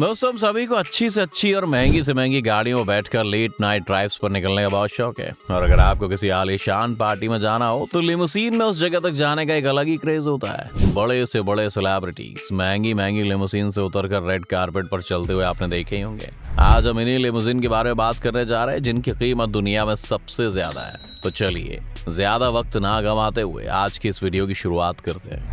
दोस्तों, हम सभी को अच्छी से अच्छी और महंगी से महंगी गाड़ियों में बैठकर लेट नाइट ड्राइव्स पर निकलने का बहुत शौक है। और अगर आपको किसी आलीशान पार्टी में जाना हो तो लिमोसिन में उस जगह तक जाने का एक अलग ही क्रेज होता है। बड़े से बड़े सेलिब्रिटीज महंगी महंगी लिमोसिन से उतरकर रेड कार्पेट पर चलते हुए आपने देखे ही होंगे। आज हम इन्हीं लिमोसिन के बारे में बात करने जा रहे हैं जिनकी कीमत दुनिया में सबसे ज्यादा है। तो चलिए ज्यादा वक्त ना गंवाते हुए आज की इस वीडियो की शुरुआत करते हैं।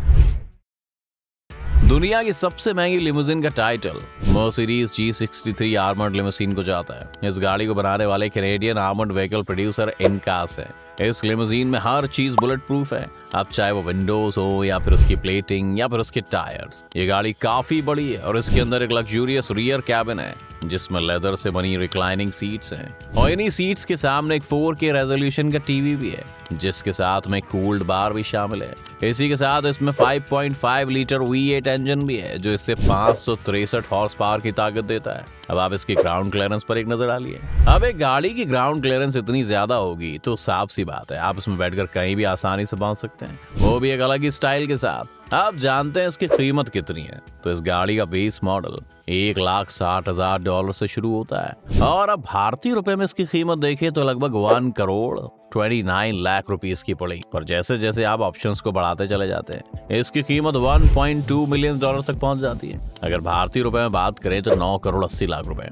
दुनिया की सबसे महंगी लिमोसिन का title Mercedes G63 armoured limousine को जाता है। इस गाड़ी को बनाने वाले Canadian armoured vehicle producer Inkas है। इस लिमोसिन में हर चीज बुलेट प्रूफ है, अब चाहे वो विंडोज हो या फिर उसकी प्लेटिंग या फिर उसके टायर्स। ये गाड़ी काफी बड़ी है और इसके अंदर एक लग्जूरियस रियर कैबिन है जिसमें लेदर से बनी रिक्लाइनिंग सीट्स हैं। और इन्हीं सीट्स के सामने एक 4K रेजोल्यूशन का टीवी भी है जिसके साथ में कूल्ड बार भी शामिल है। इसी के साथ इसमें 5.5 लीटर V8 इंजन भी है जो इससे 563 हॉर्स पावर की ताकत देता है। अब आप इसके ग्राउंड क्लियरेंस पर एक नजर डालिए। अब एक गाड़ी की ग्राउंड क्लियरेंस इतनी ज्यादा होगी तो साफ सी बात है आप इसमें बैठकर कहीं भी आसानी से पहुंच सकते हैं, वो भी एक अलग ही स्टाइल के साथ। आप जानते हैं इसकी कीमत कितनी है? तो इस गाड़ी का बेस मॉडल $1,60,000 से शुरू होता है और अब भारतीय रुपए में इसकी कीमत देखें तो लगभग 1,29,00,000 रुपीस की पड़ी। पर जैसे जैसे आप ऑप्शंस को बढ़ाते चले जाते हैं इसकी कीमत $1.2 मिलियन तक पहुंच जाती है। अगर भारतीय रुपए में बात करें तो 9,80,00,000 रुपए।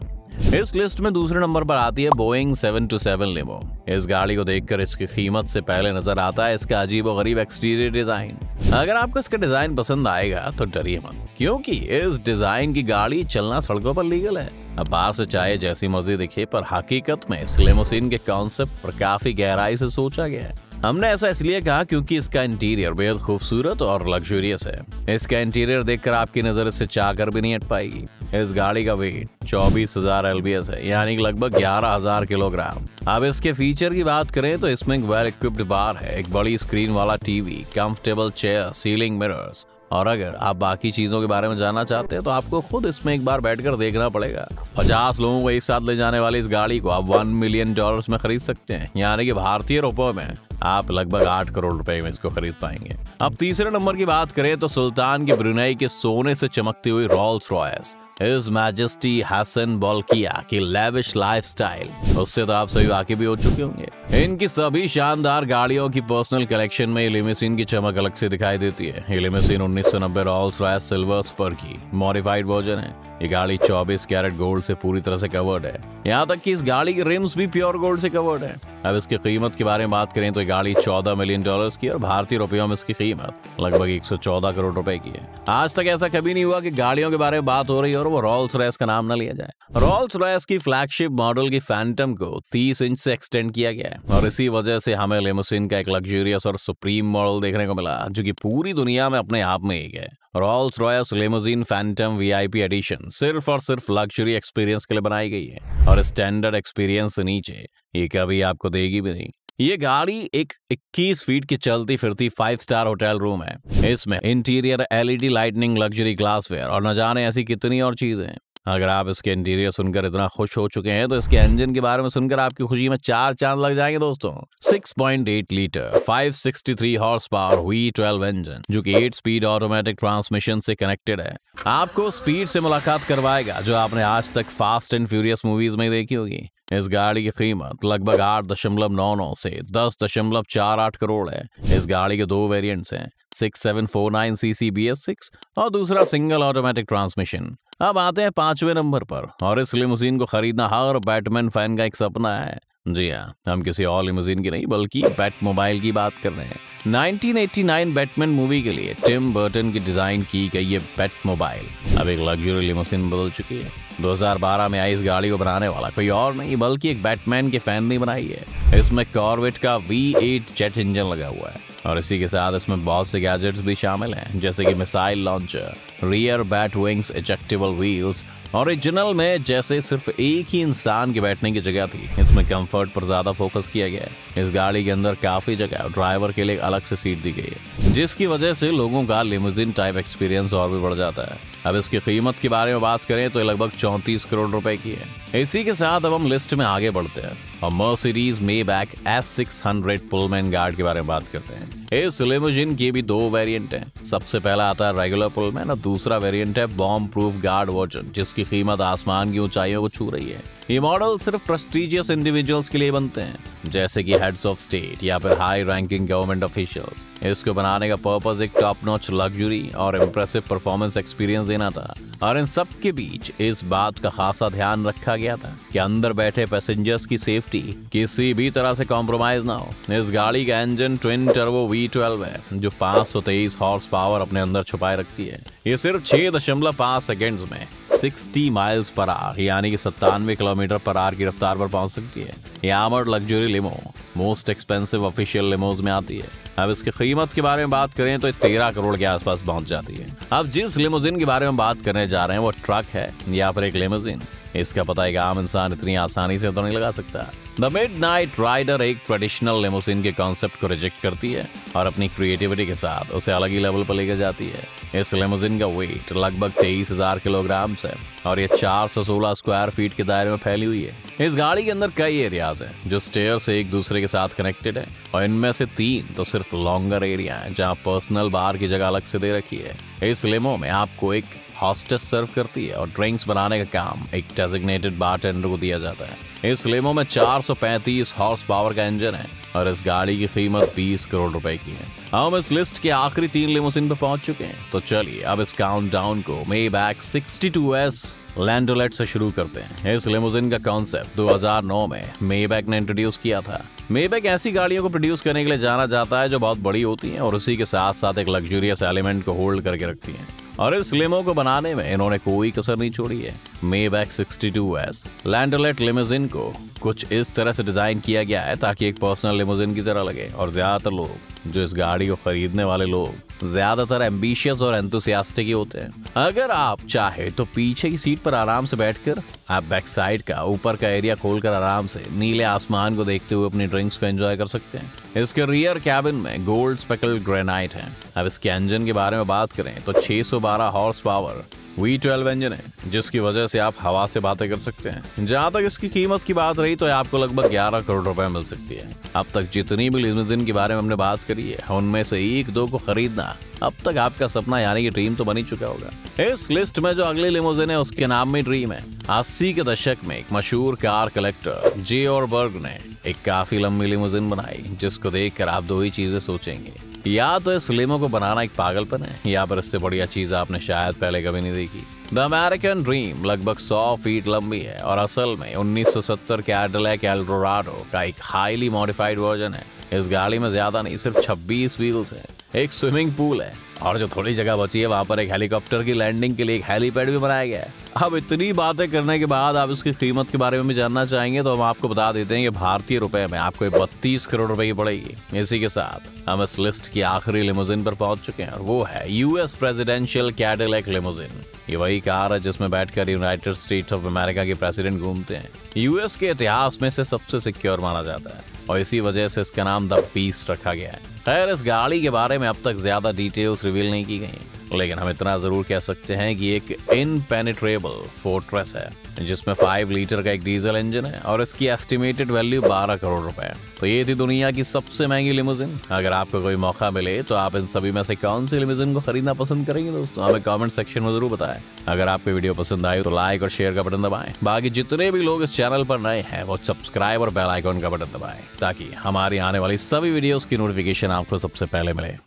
इस लिस्ट में दूसरे नंबर पर आती है बोइंग 727 लिमो। इस गाड़ी को देखकर इसकी कीमत से पहले नजर आता है इसका अजीबोगरीब एक्सटीरियर डिजाइन। अगर आपको इसका डिजाइन पसंद आएगा तो डरिए मत, क्योंकि इस डिजाइन की गाड़ी चलना सड़कों पर लीगल है। अब बाहर से चाहे जैसी मर्जी दिखे पर हकीकत में इस लिमोसिन के कॉन्सेप्ट पर काफी गहराई से सोचा गया है। हमने ऐसा इसलिए कहा क्योंकि इसका इंटीरियर बेहद खूबसूरत और लग्जूरियस है। इसका इंटीरियर देखकर आपकी नजर इससे चाहकर भी नहीं हट पाएगी। इस गाड़ी का वेट 24,000 LBS है, यानी लगभग 11,000 किलोग्राम। अब इसके फीचर की बात करें तो इसमें एक वेल इक्विप्ड बार है, एक बड़ी स्क्रीन वाला TV, comfortable chair, ceiling mirrors. और अगर आप बाकी चीजों के बारे में जानना चाहते हैं तो आपको खुद इसमें एक बार बैठकर देखना पड़ेगा। 50 लोगों को एक साथ ले जाने वाली इस गाड़ी को आप $1 मिलियन में खरीद सकते हैं, यानी कि भारतीय रुपए में आप लगभग 8 करोड़ रुपए में इसको खरीद पाएंगे। अब तीसरे नंबर की बात करें तो सुल्तान की ब्रुनेई के सोने से चमकती हुई Rolls Royce his majesty Hassan Bolkiah की लेविश लाइफस्टाइल, उससे तो आप सभी वाकिफ भी हो चुके होंगे। इनकी सभी शानदार गाड़ियों की पर्सनल कलेक्शन में लिमोसिन की चमक अलग से दिखाई देती है। Limousine 1990 Rolls Royce silver spur की मॉडिफाइड वर्जन है। ये गाड़ी 24 कैरेट गोल्ड से पूरी तरह से कवर्ड है, यहाँ तक कि इस गाड़ी के रिम्स भी प्योर गोल्ड से कवर्ड है। अब इसकी कीमत के बारे में बात करें तो ये गाड़ी $14 मिलियन की और भारतीय रुपयों में इसकी कीमत लगभग 114 करोड़ रुपए की है। आज तक ऐसा कभी नहीं हुआ कि गाड़ियों के बारे में बात हो रही है और वो रोल्स रॉयस का नाम न लिया जाए। रोल्स रॉयस की फ्लैगशिप मॉडल की फैंटम को 30 इंच से एक्सटेंड किया गया है और इसी वजह से हमें लिमोसिन का एक लग्जूरियस और सुप्रीम मॉडल देखने को मिला जो की पूरी दुनिया में अपने आप में एक है। Rolls Royce limousine Phantom VIP edition सिर्फ और सिर्फ लग्जरी एक्सपीरियंस के लिए बनाई गई है और स्टैंडर्ड एक्सपीरियंस से नीचे ये कभी आपको देगी भी नहीं। ये गाड़ी एक 21 फीट की चलती फिरती 5 स्टार होटल रूम है। इसमें interior LED lightning, luxury glassware और न जाने ऐसी कितनी और चीजें। अगर आप इसके इंटीरियर सुनकर इतना खुश हो चुके हैं तो इसके इंजन के बारे में सुनकर आपकी खुशी में 4 चांद लग जाएंगे दोस्तों। 6.8 litre 563 horse power V12 engine जो कि 8 स्पीड ऑटोमेटिक ट्रांसमिशन से कनेक्टेड है, आपको स्पीड से मुलाकात करवाएगा जो आपने आज तक फास्ट एंड फ्यूरियस मूवीज में देखी होगी। इस गाड़ी की कीमत लगभग 8.99 से 10.48 करोड़ है। इस गाड़ी के 2 वेरिएंट्स हैं, 6749 सीसी BS6 और दूसरा सिंगल ऑटोमेटिक ट्रांसमिशन। अब आते हैं 5वें नंबर पर और इस लिमोसिन को खरीदना हर बैटमैन फैन का एक सपना है। जी हाँ, हम किसी और लिमोसिन की नहीं बल्कि बैट मोबाइल की बात कर रहे हैं। 1989 बैटमैन मूवी के लिए टिम बर्टन की डिजाइन की गई ये बैट मोबाइल अब एक लग्जरी लिमोसिन बदल चुकी है। 2012 में आई इस गाड़ी को बनाने वाला कोई और नहीं बल्कि एक बैटमैन के फैन ने बनाई है। इसमें कॉर्वेट का V8 जेट इंजन लगा हुआ है और इसी के साथ इसमें बहुत से गैजेट्स भी शामिल हैं जैसे कि missile launcher, rear bat wings, ejectable wheels. Original में जैसे सिर्फ एक ही इंसान के बैठने की जगह थी, इसमें कंफर्ट पर ज्यादा फोकस किया गया है। इस गाड़ी के अंदर काफी जगह और ड्राइवर के लिए अलग से सीट दी गई है जिसकी वजह से लोगों का लिमोसिन टाइप एक्सपीरियंस और भी बढ़ जाता है। अब इसकी कीमत के बारे में बात करें तो लगभग 34 करोड़ रुपए की है। इसी के साथ अब हम लिस्ट में आगे बढ़ते हैं और Mercedes Maybach S600 Pullman guard के बारे में बात करते हैं। इस लिमोजिन की भी दो वेरिएंट हैं। सबसे पहला आता है रेगुलर पुलमैन और दूसरा वेरिएंट है बॉम्ब प्रूफ गार्ड वर्जन, जिसकी कीमत आसमान की ऊंचाइयों को छू रही है। ये मॉडल सिर्फ प्रेस्टीजियस इंडिविजुअल्स के लिए बनते हैं, जैसे कि हेड्स ऑफ स्टेट या फिर हाई रैंकिंग गवर्नमेंट ऑफिशियल्स। इसको बनाने का पर्पस एक टॉप नॉच लग्जरी और इम्प्रेसिव परफॉर्मेंस एक्सपीरियंस देना था, और इन सब के बीच इस बात का खासा ध्यान रखा गया था कि अंदर बैठे पैसेंजर्स की सेफ्टी किसी भी तरह से कॉम्प्रोमाइज ना हो। इस गाड़ी का इंजन ट्विन टर्बो V12 है, जो 523 हॉर्स पावर अपने अंदर छुपाए रखती है। ये सिर्फ 6.5 सेकेंड में 60 माइल्स पर आवर यानी कि 97 किलोमीटर पर आवर की रफ्तार पर पहुंच सकती है। ये armoured luxury limo most expensive official limos में आती है। अब इसकी कीमत के बारे में बात करें तो 13 करोड़ के आसपास पहुंच जाती है। अब जिस लिमोजिन के बारे में बात करने जा रहे हैं वो ट्रक है या फिर एक लिमोजिन, इसका पता एक आम इंसान इतनी आसानी से तो नहीं लगा सकता। द मिडनाइट राइडर एक ट्रेडिशनल लिमोसिन के कॉन्सेप्ट को रिजेक्ट करती है और अपनी क्रिएटिविटी के साथ उसे अलग ही लेवल पर लेकर जाती है। इस लिमोसिन का वेट लगभग 23,000 किलोग्राम है और ये 416 स्क्वायर फीट के दायरे में फैली हुई है। इस गाड़ी के अंदर कई एरियाज हैं जो स्टेयर से एक दूसरे के साथ कनेक्टेड है, और इनमें से 3 तो सिर्फ लॉन्गर एरिया है जहाँ पर्सनल बार की जगह अलग से दे रखी है। इस लिमो में आपको एक हॉस्टेस सर्व करती है और ड्रिंक्स बनाने का काम एक डेजिग्नेटेड बारटेंडर को दिया जाता है। इस लिमो में 435 हॉर्स पावर का इंजन है और इस गाड़ी की कीमत 20 करोड़ रुपए की है। हम इस लिस्ट के आखिरी 3 लिमोसिन पर पहुंच चुके हैं, तो चलिए अब इस काउंटडाउन को मयबैक 62एस लैंडोलेट्स से शुरू करते हैं। इस लिमोजिन का कॉन्सेप्ट 2009 में मयबैक ने इंट्रोड्यूस किया था। मयबैक ऐसी गाड़ियों को प्रोड्यूस करने के लिए जाना जाता है जो बहुत बड़ी होती है और उसी के साथ साथ एक लग्जूरियस एलिमेंट को होल्ड करके रखती है, और इस लिमो को बनाने में इन्होंने कोई कसर नहीं छोड़ी है। मयबैक 62S लैंडोलेट लिमोजिन को कुछ इस तरह से डिजाइन किया गया है ताकि एक पर्सनल लिमोजिन की तरह लगे, और ज्यादातर लोग जो इस गाड़ी को खरीदने वाले लोग ज्यादातर एम्बिशियस और एंथुसियास्टिक ही होते हैं। अगर आप चाहे तो पीछे की सीट पर आराम से बैठकर आप बैक साइड का ऊपर का एरिया खोलकर आराम से नीले आसमान को देखते हुए अपनी ड्रिंक्स को एंजॉय कर सकते हैं। इसके रियर कैबिन में गोल्ड स्पेकल्ड ग्रेनाइट है। अब इसके इंजन के बारे में बात करें तो 612 हॉर्स पावर V12 इंजन है, जिसकी वजह से आप हवा से बातें कर सकते हैं। जहाँ तक इसकी कीमत की बात रही तो आपको लगभग 11 करोड़ रुपए मिल सकती है। अब तक जितनी भी लिमोजिन के बारे में हमने बात करी है उनमें से 1-2 को खरीदना अब तक आपका सपना यानी कि ड्रीम तो बन ही चुका होगा। इस लिस्ट में जो अगली लिमोजिन है उसके नाम में ड्रीम है। 80 के दशक में एक मशहूर कार कलेक्टर जे और बर्ग ने एक काफी लंबी लिमोजिन बनाई, जिसको देखकर आप दो ही चीजें सोचेंगे, या तो इस लिमो को बनाना एक पागलपन है या फिर इससे बढ़िया चीज आपने शायद पहले कभी नहीं देखी। द अमेरिकन ड्रीम लगभग 100 फीट लंबी है और असल में 1970 के एडला के एल्डोराडो का एक हाईली मॉडिफाइड वर्जन है। इस गाड़ी में ज्यादा नहीं सिर्फ 26 व्हील्स है, एक स्विमिंग पूल है, और जो थोड़ी जगह बची है वहाँ पर एक हेलीकॉप्टर की लैंडिंग के लिए एक हेलीपैड भी बनाया गया है। अब इतनी बातें करने के बाद आप इसकी कीमत के बारे में भी जानना चाहेंगे तो हम आपको बता देते हैं कि भारतीय रुपए में आपको 32 करोड़ रुपए की पड़ेगी। इसी के साथ हम इस लिस्ट की आखिरी लिमोजिन पर पहुंच चुके हैं, और वो है यूएस प्रेसिडेंशियल कैडिलैक लिमोसिन। ये वही कार है जिसमें बैठकर यूनाइटेड स्टेट्स ऑफ अमेरिका के प्रेसिडेंट घूमते हैं। यूएस के इतिहास में से सबसे सिक्योर माना जाता है और इसी वजह से इसका नाम द बीस्ट रखा गया है। खैर, इस गाड़ी के बारे में अब तक ज्यादा डिटेल्स रिवील नहीं की गई, लेकिन हम इतना जरूर कह सकते हैं कि एक इनपेनिट्रेबल फोर्ट्रेस है, जिसमें 5 लीटर का एक डीजल इंजन है और इसकी एस्टिमेटेड वैल्यू 12 करोड़ रुपए है। तो ये थी दुनिया की सबसे महंगी लिमोजिन। अगर आपको कोई मौका मिले तो आप इन सभी में से कौन सी लिमोजिन को खरीदना पसंद करेंगे दोस्तों, हमें कमेंट सेक्शन में जरूर बताएं। अगर आपको वीडियो पसंद आई तो लाइक और शेयर का बटन दबाएं। बाकी जितने भी लोग इस चैनल पर नए हैं वो सब्सक्राइब और बेल आइकॉन का बटन दबाएं ताकि हमारी आने वाली सभी वीडियोस की नोटिफिकेशन आपको सबसे पहले मिले।